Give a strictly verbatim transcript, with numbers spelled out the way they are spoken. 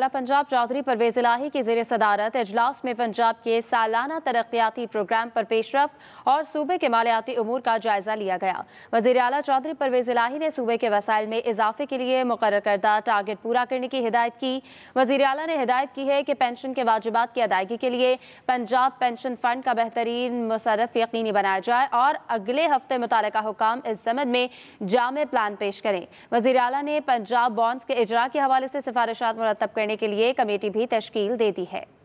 पंजाब चौधरी परवेज़ इलाही की ज़ेरे सदारत इजलास में पंजाब के सालाना तरक्याती प्रोग्राम पर पेशरफ्त और सूबे के मालियाती उमूर का जायजा लिया गया। वज़ीर आला चौधरी परवेज़ इलाही ने सूबे के वसाइल में इजाफे के लिए मुकर्रर करदा टारगेट पूरा करने की हिदायत की। वज़ीर आला ने हिदायत की है कि पेंशन के वाजिबात की अदायगी के लिए पंजाब पेंशन फंड का बेहतरीन मुसरफ यकीनी बनाया जाए और अगले हफ्ते मुतल्लिका हुकाम इस ज़मन में जामे प्लान पेश करें। वज़ीर आला ने पंजाब बॉन्ड्स के इजरा के हवाले से सिफारिशात मुरतब करने के लिए कमेटी भी तश्कील दे दी है।